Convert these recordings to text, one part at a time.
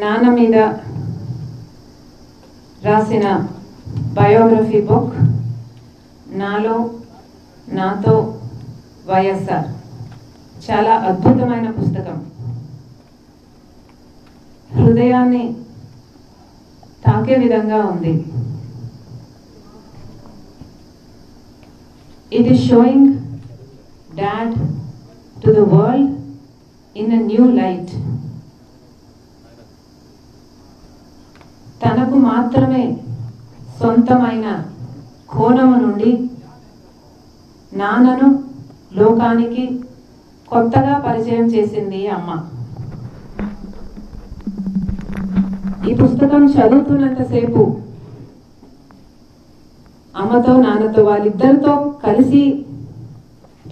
నాన్న మీద రాసిన బయోగ్రఫీ బుక్ నాలో నాతో వైఎస్ఆర్ చాలా అద్భుతమైన పుస్తకం. హృదయాన్ని తాకే విధంగా ఉంది. It is showing Dad to the world in a new light. తనకు మాత్రమే సొంతమైన కోణము నుండి నాన్నను లోకానికి కొత్తగా పరిచయం చేసింది అమ్మ. ఈ పుస్తకం చదువుతున్నంతసేపు అమ్మతో నాన్నతో వాళ్ళిద్దరితో కలిసి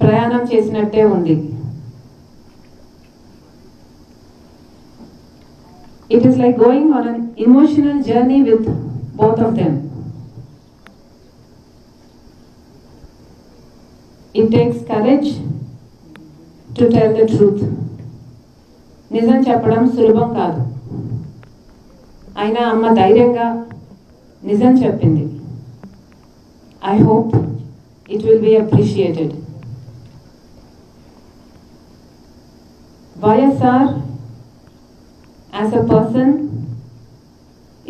ప్రయాణం చేసినట్టే ఉంది. It is like going on an emotional journey with both of them. It takes courage to tell the truth. నిజం చెప్పడం సులభం కాదు, అయినా అమ్మ ధైర్యంగా నిజం చెప్పింది. I hope it will be appreciated. YSR as a person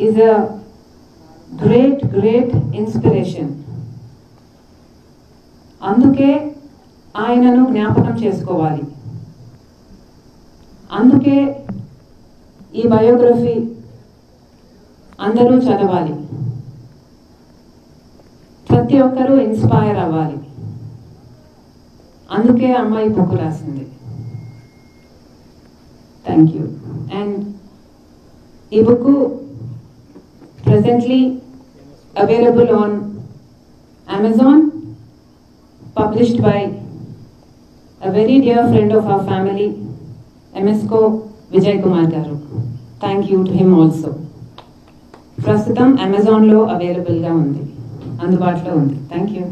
is a great inspiration. అందుకే ఆయనను జ్ఞాపకం చేసుకోవాలి. అందుకే ఈ బయోగ్రఫీ అందరూ చదవాలి. ప్రతి ఒక్కరూ ఇన్స్పైర్ అవ్వాలి. అందుకే అమ్మాయి బుక్ రాసింది. Thank you. అండ్ ఈ book presently available on Amazon, published by a very dear friend of our family, ఎంఎస్కో Vijay Kumar garu. Thank you to him also. ప్రస్తుతం అమెజాన్లో అవైలబుల్గా ఉంది, అందుబాటులో ఉంది. Thank you.